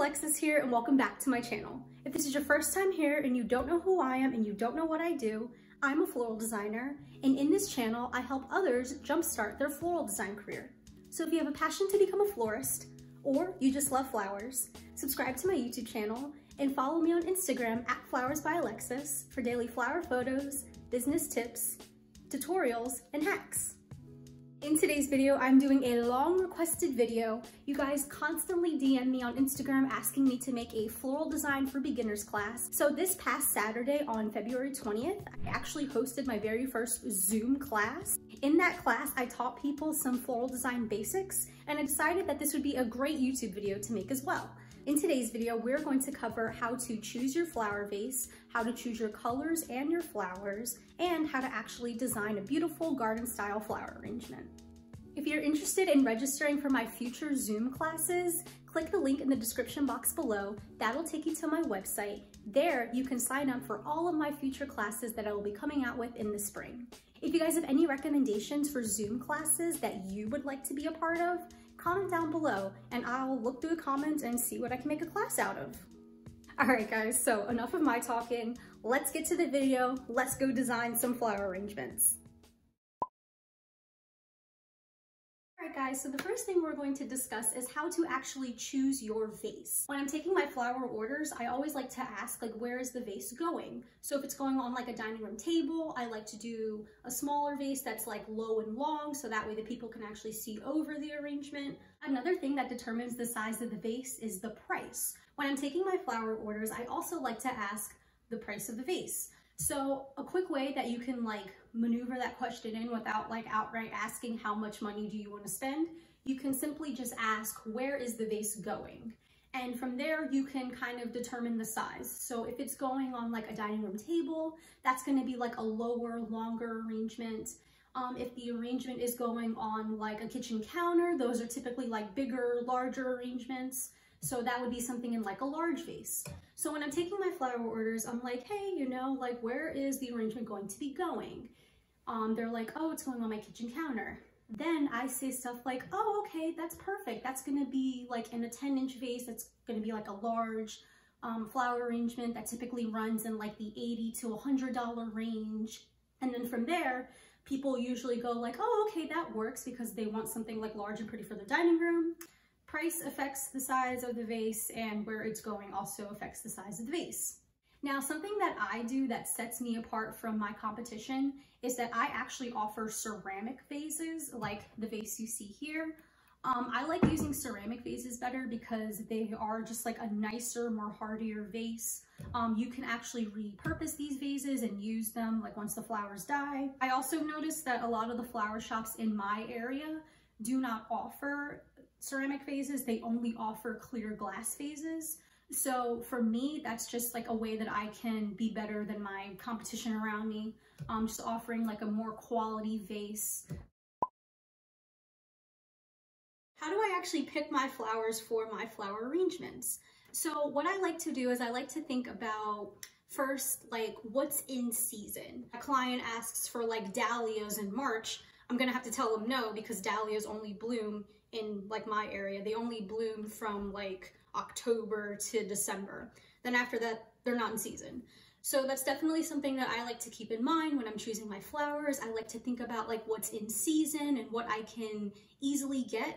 Alexis here and welcome back to my channel. If this is your first time here and you don't know who I am and you don't know what I do, I'm a floral designer, and in this channel I help others jumpstart their floral design career. So if you have a passion to become a florist or you just love flowers, subscribe to my YouTube channel and follow me on Instagram at flowersbyalexis for daily flower photos, business tips, tutorials, and hacks. In today's video, I'm doing a long requested video. You guys constantly DM me on Instagram asking me to make a floral design for beginners class. So this past Saturday on February 20th, I actually hosted my very first Zoom class. In that class, I taught people some floral design basics, and I decided that this would be a great YouTube video to make as well. In today's video, we're going to cover how to choose your flower vase, how to choose your colors and your flowers, and how to actually design a beautiful garden-style flower arrangement. If you're interested in registering for my future Zoom classes, click the link in the description box below. That'll take you to my website. There, you can sign up for all of my future classes that I will be coming out with in the spring. If you guys have any recommendations for Zoom classes that you would like to be a part of, comment down below and I'll look through the comments and see what I can make a class out of. All right guys, so enough of my talking. Let's get to the video. Let's go design some flower arrangements. All right guys, so the first thing we're going to discuss is how to actually choose your vase. When I'm taking my flower orders, I always like to ask, like, where is the vase going? So if it's going on like a dining room table, I like to do a smaller vase that's like low and long, so that way the people can actually see over the arrangement. Another thing that determines the size of the vase is the price. When I'm taking my flower orders, I also like to ask the price of the vase. So a quick way that you can like maneuver that question in without like outright asking how much money do you want to spend, you can simply just ask, where is the vase going? And from there you can kind of determine the size. So if it's going on like a dining room table, that's going to be like a lower, longer arrangement. If the arrangement is going on like a kitchen counter, those are typically like bigger, larger arrangements. So that would be something in like a large vase. So when I'm taking my flower orders, I'm like, hey, you know, like, where is the arrangement going to be going? They're like, oh, it's going on my kitchen counter. Then I say stuff like, oh, okay, that's perfect. That's gonna be like in a 10-inch vase. That's gonna be like a large flower arrangement that typically runs in like the $80 to $100 range. And then from there, people usually go like, oh, okay, that works, because they want something like large and pretty for their dining room. Price affects the size of the vase, and where it's going also affects the size of the vase. Now, something that I do that sets me apart from my competition is that I actually offer ceramic vases, like the vase you see here. I like using ceramic vases better because they are just like a nicer, more hardier vase. You can actually repurpose these vases and use them like once the flowers die. I also noticed that a lot of the flower shops in my area do not offer ceramic vases. They only offer clear glass vases. So for me, that's just like a way that I can be better than my competition around me. Just offering like a more quality vase. How do I actually pick my flowers for my flower arrangements? So what I like to do is I like to think about first, like, what's in season. A client asks for like dahlias in March. I'm gonna have to tell them no, because dahlias only bloom in like my area. They only bloom from like October to December. Then after that, they're not in season. So that's definitely something that I like to keep in mind when I'm choosing my flowers. I like to think about like what's in season and what I can easily get.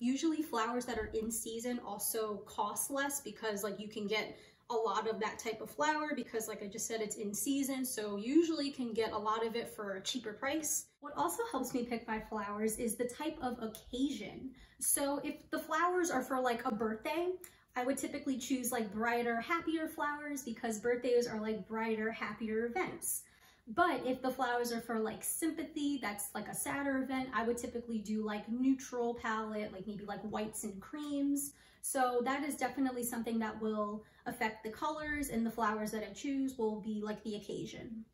Usually flowers that are in season also cost less, because like you can get a lot of that type of flower, because like I just said, it's in season, so usually can get a lot of it for a cheaper price. What also helps me pick my flowers is the type of occasion. So if the flowers are for like a birthday, I would typically choose like brighter, happier flowers, because birthdays are like brighter, happier events. But if the flowers are for like sympathy, that's like a sadder event, I would typically do like neutral palette, like maybe like whites and creams. So that is definitely something that will affect the colors, and the flowers that I choose will be like the occasion.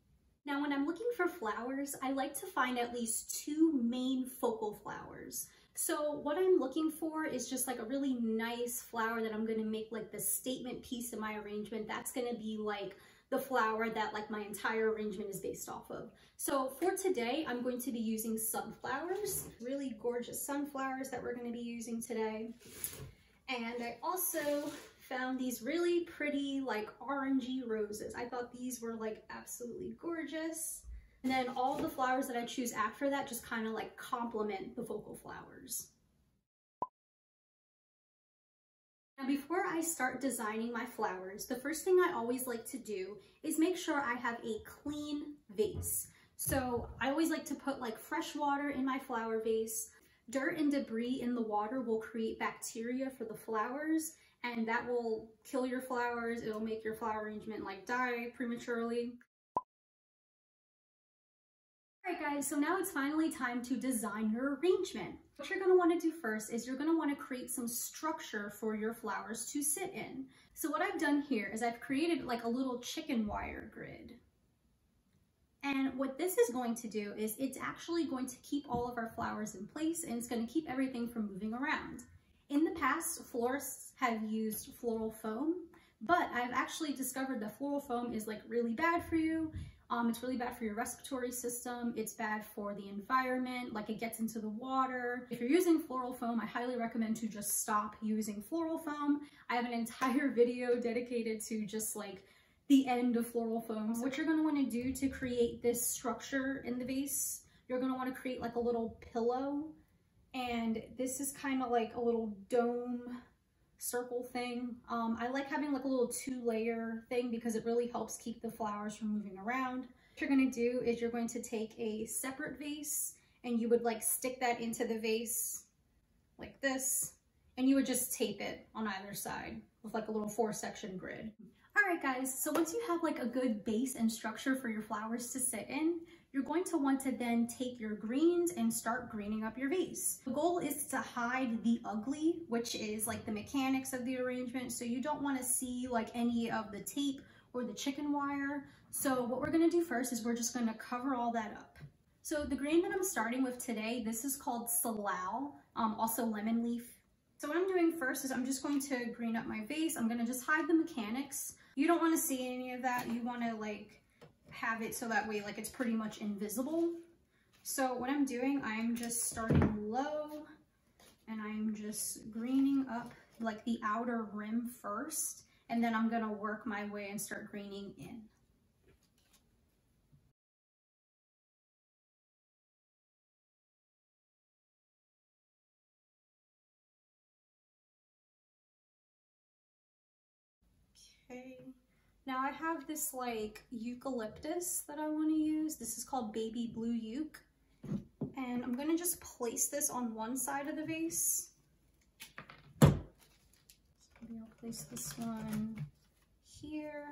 Now, when I'm looking for flowers, I like to find at least two main focal flowers. So what I'm looking for is just like a really nice flower that I'm gonna make like the statement piece of my arrangement. That's gonna be like the flower that like my entire arrangement is based off of. So for today, I'm going to be using sunflowers, really gorgeous sunflowers that we're gonna be using today. And I also found these really pretty like orangey roses. I thought these were like absolutely gorgeous. And then all the flowers that I choose after that just kind of like complement the focal flowers. Now, before I start designing my flowers, the first thing I always like to do is make sure I have a clean vase. So I always like to put like fresh water in my flower vase. Dirt and debris in the water will create bacteria for the flowers, and that will kill your flowers. It'll make your flower arrangement like die prematurely. Alright guys, so now it's finally time to design your arrangement. What you're going to want to do first is you're going to want to create some structure for your flowers to sit in. So what I've done here is I've created like a little chicken wire grid. And what this is going to do is it's actually going to keep all of our flowers in place, and it's going to keep everything from moving around. In the past, florists have used floral foam, but I've actually discovered that floral foam is like really bad for you. It's really bad for your respiratory system. It's bad for the environment, like it gets into the water. If you're using floral foam, I highly recommend to just stop using floral foam. I have an entire video dedicated to just like the end of floral foam. So what you're going to want to do to create this structure in the vase, you're going to want to create like a little pillow. And this is kind of like a little dome circle thing. I like having like a little two-layer thing because it really helps keep the flowers from moving around. What you're going to do is you're going to take a separate vase and you would like stick that into the vase like this, and you would just tape it on either side with like a little four-section grid. Alright guys, so once you have like a good base and structure for your flowers to sit in, you're going to want to then take your greens and start greening up your vase. The goal is to hide the ugly, which is like the mechanics of the arrangement. So you don't want to see like any of the tape or the chicken wire. So what we're going to do first is we're just going to cover all that up. So the green that I'm starting with today, this is called salal, also lemon leaf. So what I'm doing first is I'm just going to green up my vase. I'm going to just hide the mechanics. You don't want to see any of that. You want to like have it so that way like it's pretty much invisible. So what I'm doing, I'm just starting low and I'm just greening up like the outer rim first, and then I'm gonna work my way and start greening in. Okay. Now I have this like eucalyptus that I want to use. This is called Baby Blue Uke. And I'm going to just place this on one side of the vase. So maybe I'll place this one here.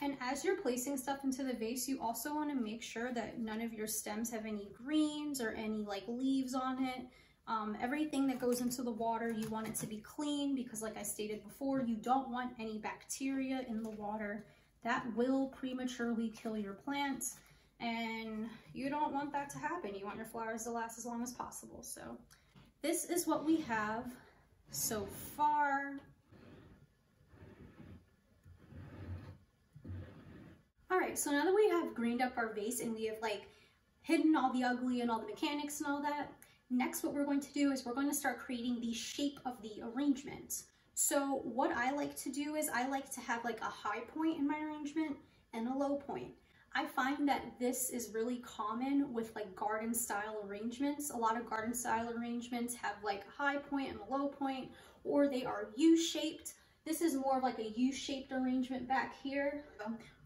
And as you're placing stuff into the vase, you also want to make sure that none of your stems have any greens or any like leaves on it. Everything that goes into the water, you want it to be clean because, like I stated before, you don't want any bacteria in the water that will prematurely kill your plants, and you don't want that to happen. You want your flowers to last as long as possible. So this is what we have so far. All right, so now that we have greened up our vase and we have like hidden all the ugly and all the mechanics and all that, next, what we're going to do is we're going to start creating the shape of the arrangement. So what I like to do is I like to have like a high point in my arrangement and a low point. I find that this is really common with like garden style arrangements. A lot of garden style arrangements have like a high point and a low point, or they are U-shaped. This is more of like a U-shaped arrangement back here.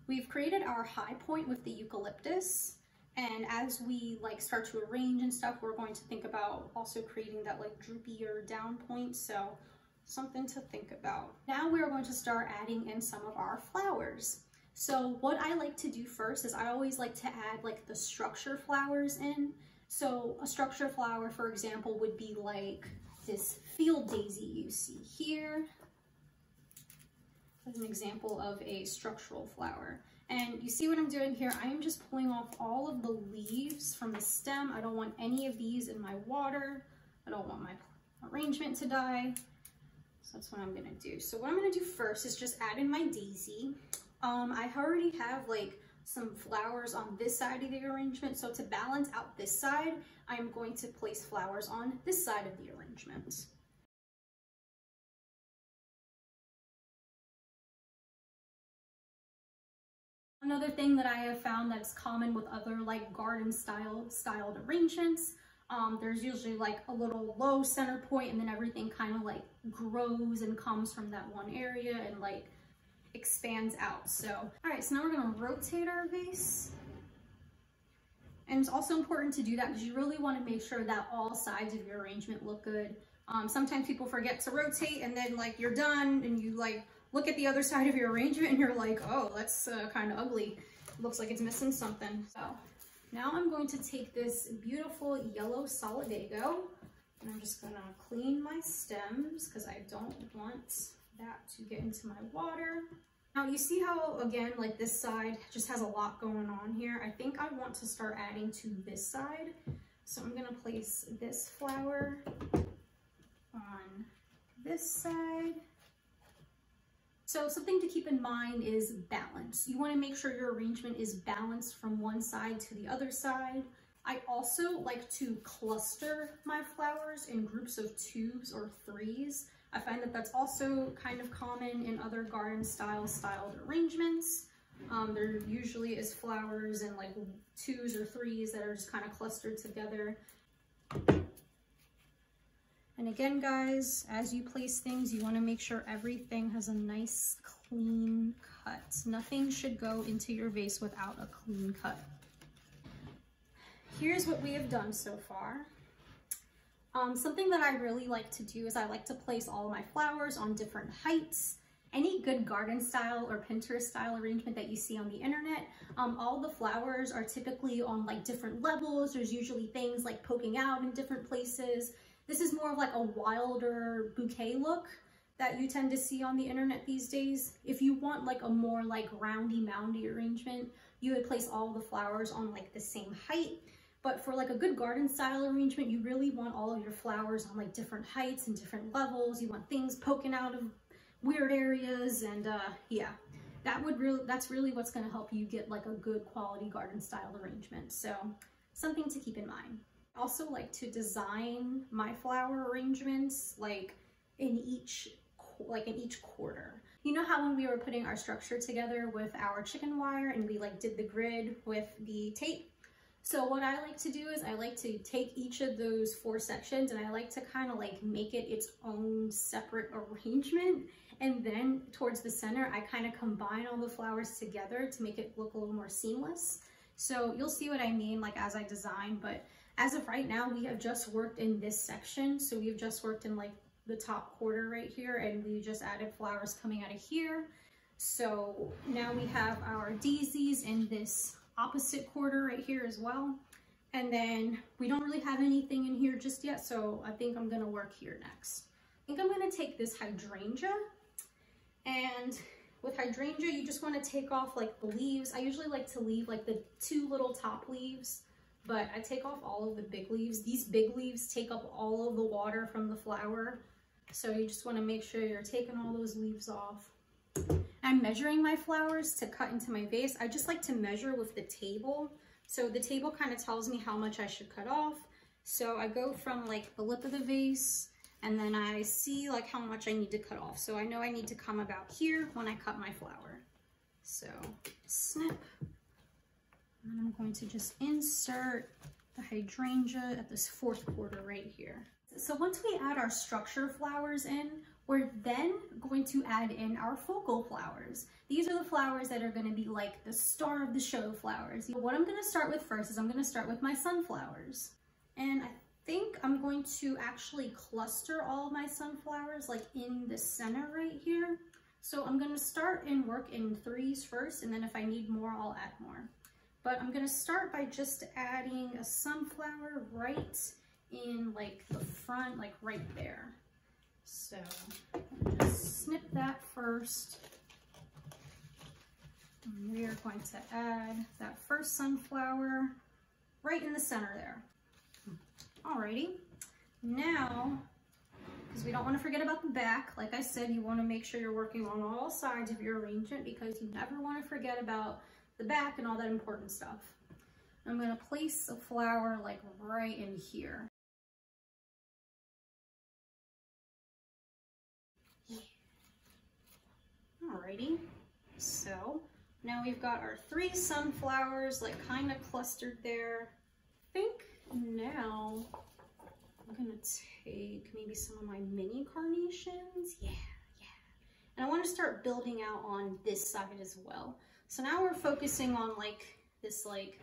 We've created our high point with the eucalyptus. And as we like start to arrange and stuff, we're going to think about also creating that like droopier down point. So something to think about. Now we're going to start adding in some of our flowers. So what I like to do first is I always like to add like the structure flowers in. So a structure flower, for example, would be like this field daisy you see here. As an example of a structural flower. And you see what I'm doing here? I am just pulling off all of the leaves from the stem. I don't want any of these in my water. I don't want my arrangement to die. So that's what I'm gonna do. So what I'm gonna do first is just add in my daisy. I already have like some flowers on this side of the arrangement. So to balance out this side, I'm going to place flowers on this side of the arrangement. Another thing that I have found that's common with other like garden styled arrangements, there's usually like a little low center point and then everything kind of like grows and comes from that one area and like expands out. So, all right, so now we're gonna rotate our vase. And it's also important to do that because you really wanna make sure that all sides of your arrangement look good. Sometimes people forget to rotate and then like you're done and you like look at the other side of your arrangement and you're like, oh, that's kind of ugly. Looks like it's missing something. So now I'm going to take this beautiful yellow solidago and I'm just gonna clean my stems because I don't want that to get into my water. Now you see how, again, like this side just has a lot going on here. I think I want to start adding to this side. So I'm gonna place this flower on this side. So something to keep in mind is balance. You want to make sure your arrangement is balanced from one side to the other side. I also like to cluster my flowers in groups of 2s or 3s. I find that that's also kind of common in other garden styled arrangements. There usually is flowers in like 2s or 3s that are just kind of clustered together. And again, guys, as you place things, you want to make sure everything has a nice clean cut. Nothing should go into your vase without a clean cut. Here's what we have done so far. Something that I really like to do is I like to place all of my flowers on different heights. Any good garden style or Pinterest style arrangement that you see on the internet, all the flowers are typically on like different levels. There's usually things like poking out in different places. This is more of like a wilder bouquet look that you tend to see on the internet these days. If you want like a more like roundy moundy arrangement, you would place all the flowers on like the same height. But for like a good garden style arrangement, you really want all of your flowers on like different heights and different levels. You want things poking out of weird areas and yeah, that's really what's gonna help you get like a good quality garden style arrangement. So something to keep in mind. Also like to design my flower arrangements like in each quarter. You know how when we were putting our structure together with our chicken wire and we like did the grid with the tape? So what I like to do is I like to take each of those 4 sections and I like to kind of like make it its own separate arrangement, and then towards the center I kind of combine all the flowers together to make it look a little more seamless. So you'll see what I mean like as I design, but as of right now, we have just worked in this section. So we've just worked in like the top quarter right here, and we just added flowers coming out of here. So now we have our daisies in this opposite quarter right here as well. And then we don't really have anything in here just yet. So I think I'm gonna work here next. I think I'm gonna take this hydrangea, and with hydrangea, you just wanna take off like the leaves. I usually like to leave like the 2 little top leaves, but I take off all of the big leaves. These big leaves take up all of the water from the flower. So you just wanna make sure you're taking all those leaves off. I'm measuring my flowers to cut into my vase. I just like to measure with the table. So the table kind of tells me how much I should cut off. So I go from like the lip of the vase and then I see like how much I need to cut off. So I know I need to come about here when I cut my flower. So snip. And I'm going to just insert the hydrangea at this 4th quarter right here. So once we add our structure flowers in, we're then going to add in our focal flowers. These are the flowers that are going to be like the star of the show flowers. What I'm going to start with first is I'm going to start with my sunflowers. And I think I'm going to actually cluster all my sunflowers like in the center right here. So I'm going to start and work in 3s first, and then if I need more, I'll add more. But I'm gonna start by just adding a sunflower right in like the front, like right there. So just snip that first. And we are going to add that first sunflower right in the center there. Alrighty, now, because we don't wanna forget about the back, like I said, you wanna make sure you're working on all sides of your arrangement because you never wanna forget about the back and all that important stuff. I'm gonna place a flower like right in here. Alrighty, so now we've got our three sunflowers like kind of clustered there. I think now I'm gonna take maybe some of my mini carnations. Yeah, yeah. And I wanna start building out on this side as well. So now we're focusing on like this like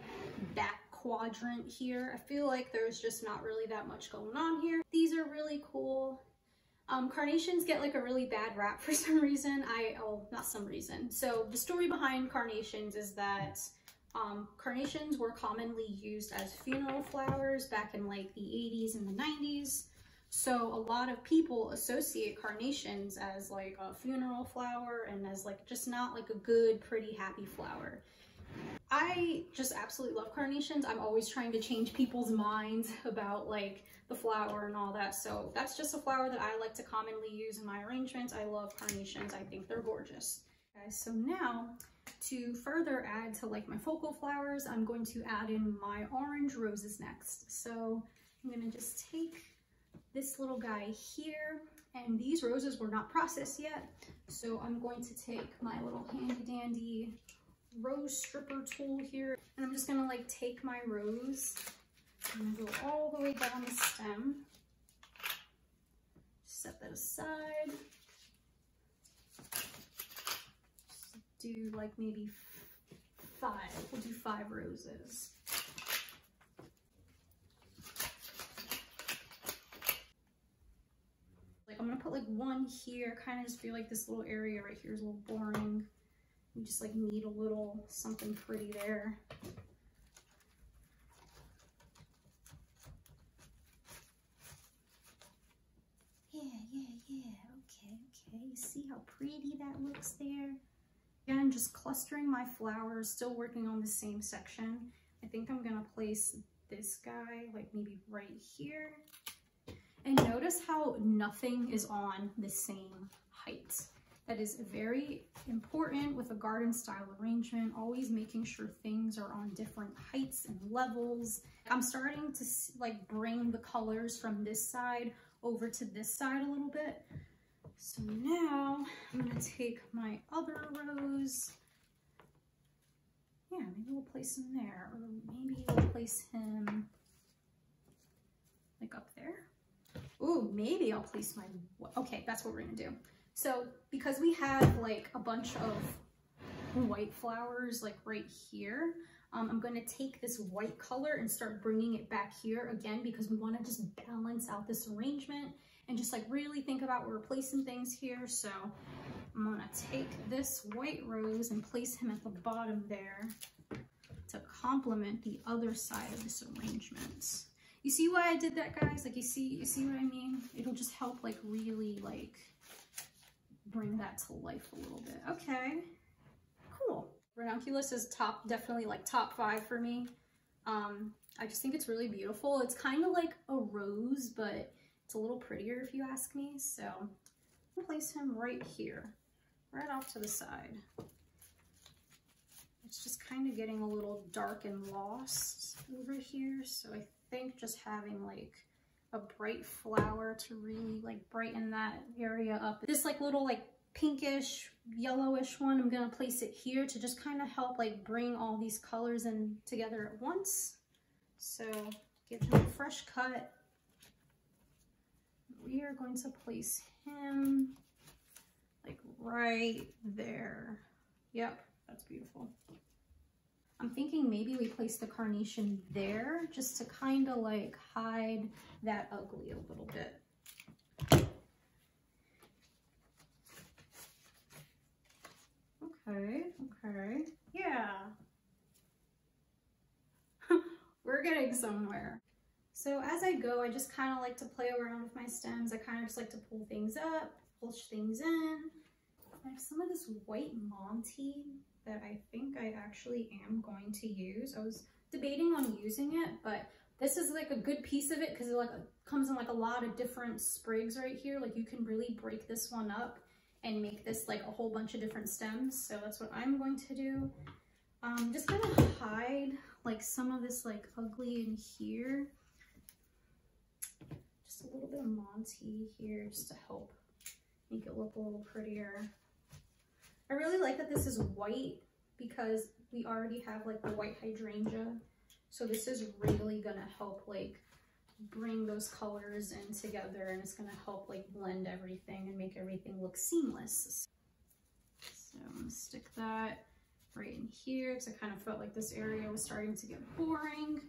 back quadrant here. I feel like there's just not really that much going on here. These are really cool. Carnations get like a really bad rap for some reason. So the story behind carnations is that carnations were commonly used as funeral flowers back in like the 80s and the 90s. So a lot of people associate carnations as like a funeral flower and as like just not like a good, pretty, happy flower. I just absolutely love carnations. I'm always trying to change people's minds about like the flower and all that. So that's just a flower that I like to commonly use in my arrangements. I love carnations. I think they're gorgeous. Okay, so now to further add to like my focal flowers, I'm going to add in my orange roses next. So I'm gonna just take this little guy here, and these roses were not processed yet. So I'm going to take my little handy dandy rose stripper tool here, and I'm just gonna like take my rose and go all the way down the stem. Set that aside. Just do like maybe five. We'll do five roses. Like I'm gonna put like one here. Kind of just feel like this little area right here is a little boring. You just like need a little something pretty there. Yeah, yeah, yeah, okay, okay. You see how pretty that looks there? Again, just clustering my flowers, still working on the same section. I think I'm gonna place this guy like maybe right here. And notice how nothing is on the same height. That is very important with a garden style arrangement, always making sure things are on different heights and levels. I'm starting to like bring the colors from this side over to this side a little bit. So now I'm gonna take my other rose. Yeah, maybe we'll place him there, or maybe we'll place him like up there. Ooh, maybe I'll place my, okay, that's what we're gonna do. So because we have like a bunch of white flowers like right here, I'm going to take this white color and start bringing it back here again, because we want to just balance out this arrangement and just like really think about we're placing things here. So I'm going to take this white rose and place him at the bottom there to complement the other side of this arrangement. You see why I did that, guys? Like you see what I mean? It'll just help like really like bring that to life a little bit. Okay, cool. Ranunculus is top, definitely like top five for me. I just think it's really beautiful. It's kind of like a rose, but it's a little prettier if you ask me. So I'll place him right here, right off to the side. It's just kind of getting a little dark and lost over here. So I think just having like a bright flower to really like brighten that area up. This like little like pinkish yellowish one, I'm gonna place it here to just kind of help like bring all these colors in together at once. So give him a fresh cut. We are going to place him like right there. Yep, that's beautiful. I'm thinking maybe we place the carnation there just to kind of like hide that ugly a little bit. Okay, okay, yeah. We're getting somewhere. So as I go, I just kind of like to play around with my stems. I kind of just like to pull things up, push things in. I have some of this white Monty that I think I actually am going to use. I was debating on using it, but this is like a good piece of it because it like comes in like a lot of different sprigs right here. Like you can really break this one up and make this like a whole bunch of different stems. So that's what I'm going to do. I'm just gonna hide like some of this like ugly in here. Just a little bit of Monty here just to help make it look a little prettier. I really like that this is white because we already have like the white hydrangea. So this is really gonna help like bring those colors in together, and it's gonna help like blend everything and make everything look seamless. So I'm gonna stick that right in here because I kind of felt like this area was starting to get boring.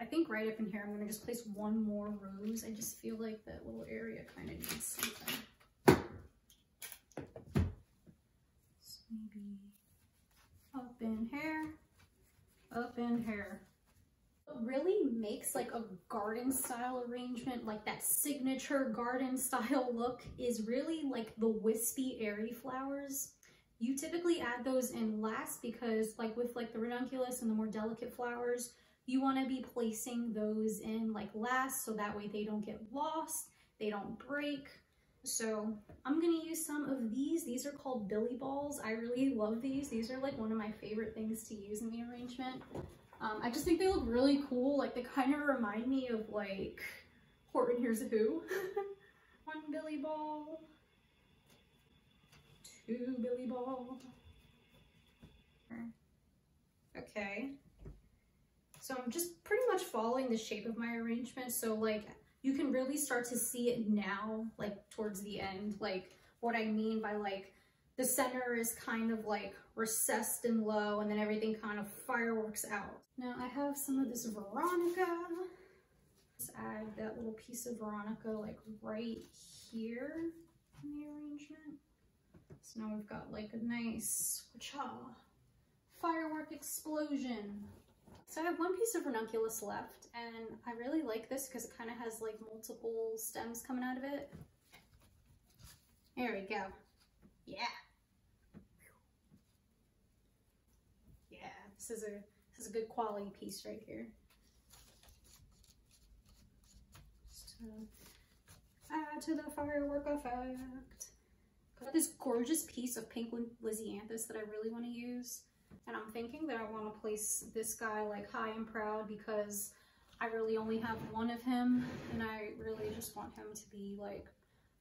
I think right up in here I'm gonna just place one more rose. I just feel like that little area kind of needs something. So maybe up in here, up in here. It really makes like a garden style arrangement, like that signature garden style look, is really like the wispy, airy flowers. You typically add those in last because like with like the ranunculus and the more delicate flowers, you want to be placing those in like last so that way they don't get lost, they don't break. So I'm gonna use some of these. These are called Billy Balls. I really love these. These are like one of my favorite things to use in the arrangement. I just think they look really cool. Like they kind of remind me of like Horton Hears a Who. One Billy Ball, two Billy Ball. Okay. So I'm just pretty much following the shape of my arrangement. So like you can really start to see it now, like towards the end, like what I mean by like the center is kind of like recessed and low, and then everything kind of fireworks out. Now I have some of this Veronica. Just add that little piece of Veronica like right here in the arrangement. So now we've got like a nice cha firework explosion. So I have one piece of ranunculus left, and I really like this because it kind of has like multiple stems coming out of it. There we go. Yeah. Yeah, this is a good quality piece right here. Just to add to the firework effect. I've got this gorgeous piece of pink lisianthus that I really want to use, and I'm thinking that I want to place this guy like high and proud because I really only have one of him, and I really just want him to be like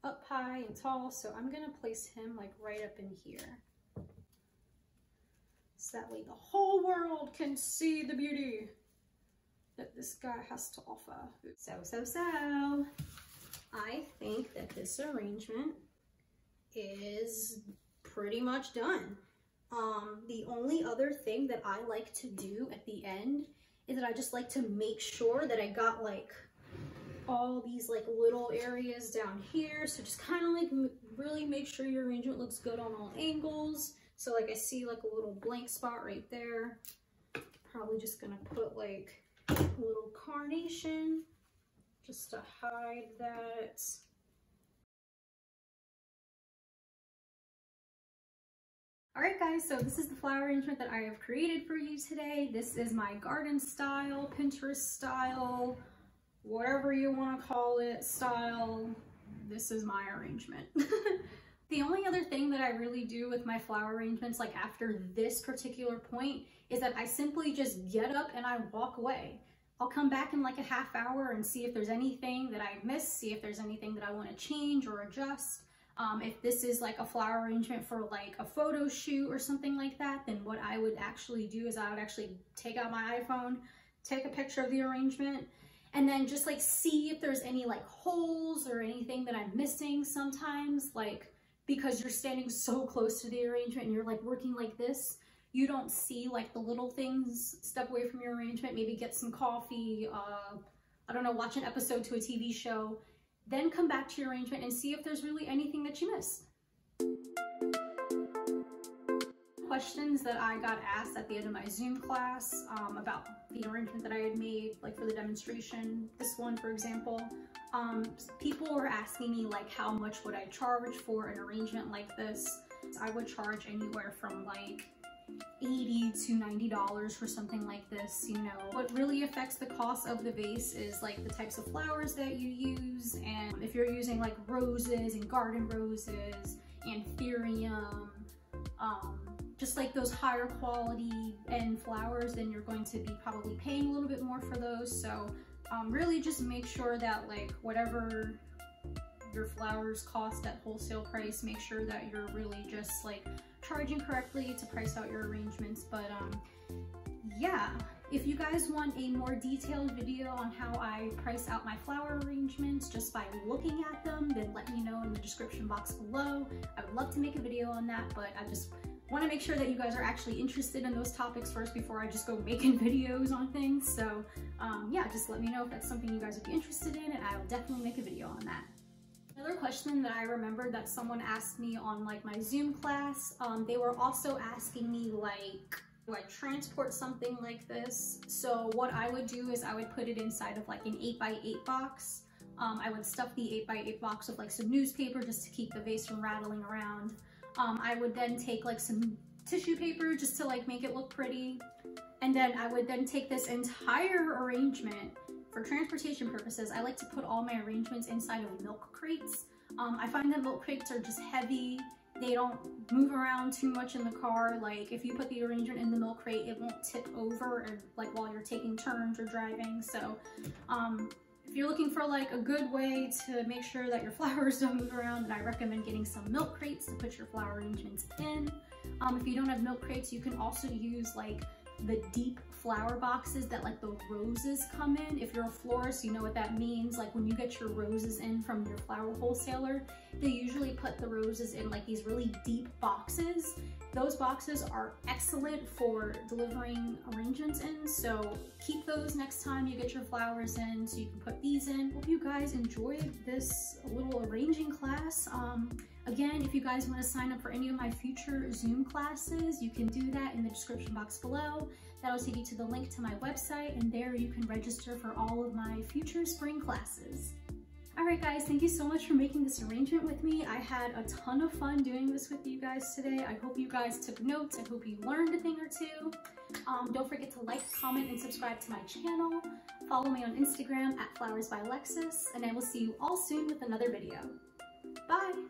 up high and tall, so I'm gonna place him like right up in here so that way the whole world can see the beauty that this guy has to offer. So I think that this arrangement is pretty much done. The only other thing that I like to do at the end is that I just like to make sure that I got like all these like little areas down here, so just kind of like really make sure your arrangement looks good on all angles. So like I see like a little blank spot right there. Probably just gonna put like a little carnation just to hide that. Alright guys, so this is the flower arrangement that I have created for you today. This is my garden style, Pinterest style, whatever you want to call it, style. This is my arrangement. The only other thing that I really do with my flower arrangements, like after this particular point, is that I simply just get up and I walk away. I'll come back in like a half hour and see if there's anything that I missed, see if there's anything that I want to change or adjust. If this is like a flower arrangement for like a photo shoot or something like that, then what I would actually do is I would actually take out my iPhone, take a picture of the arrangement, and then just like see if there's any like holes or anything that I'm missing sometimes, like because you're standing so close to the arrangement and you're like working like this, you don't see like the little things. Step away from your arrangement, maybe get some coffee, I don't know, watch an episode to a TV show. Then come back to your arrangement and see if there's really anything that you missed. Questions that I got asked at the end of my Zoom class about the arrangement that I had made, like for the demonstration, this one for example, people were asking me like how much would I charge for an arrangement like this. I would charge anywhere from like $80 to $90 for something like this, you know. What really affects the cost of the vase is like the types of flowers that you use, and if you're using like roses and garden roses, anthurium, just like those higher quality end flowers, then you're going to be probably paying a little bit more for those. So really just make sure that like whatever your flowers cost at wholesale price, make sure that you're really just like charging correctly to price out your arrangements. But yeah, if you guys want a more detailed video on how I price out my flower arrangements just by looking at them, then let me know in the description box below. I would love to make a video on that, but I just want to make sure that you guys are actually interested in those topics first before I just go making videos on things. So yeah, just let me know if that's something you guys would be interested in, and I'll definitely make a video on that. Another question that I remembered that someone asked me on like my Zoom class, they were also asking me like, do I transport something like this? So what I would do is I would put it inside of like an 8x8 box. I would stuff the 8x8 box with like some newspaper just to keep the vase from rattling around. I would then take like some tissue paper just to like make it look pretty. And then I would then take this entire arrangement. For transportation purposes, I like to put all my arrangements inside of milk crates. I find that milk crates are just heavy. They don't move around too much in the car. Like if you put the arrangement in the milk crate, it won't tip over and like while you're taking turns or driving. So if you're looking for like a good way to make sure that your flowers don't move around, then I recommend getting some milk crates to put your flower arrangements in. If you don't have milk crates, you can also use like the deep flower boxes that like the roses come in. If you're a florist, you know what that means. Like when you get your roses in from your flower wholesaler, they usually put the roses in like these really deep boxes. Those boxes are excellent for delivering arrangements in, so keep those next time you get your flowers in so you can put these in. Hope you guys enjoyed this little arranging class. Again, if you guys want to sign up for any of my future Zoom classes, you can do that in the description box below. That'll take you to the link to my website, and there you can register for all of my future spring classes. Alright guys, thank you so much for making this arrangement with me. I had a ton of fun doing this with you guys today. I hope you guys took notes. I hope you learned a thing or two. Don't forget to like, comment, and subscribe to my channel. Follow me on Instagram at flowersbyalexis, and I will see you all soon with another video. Bye!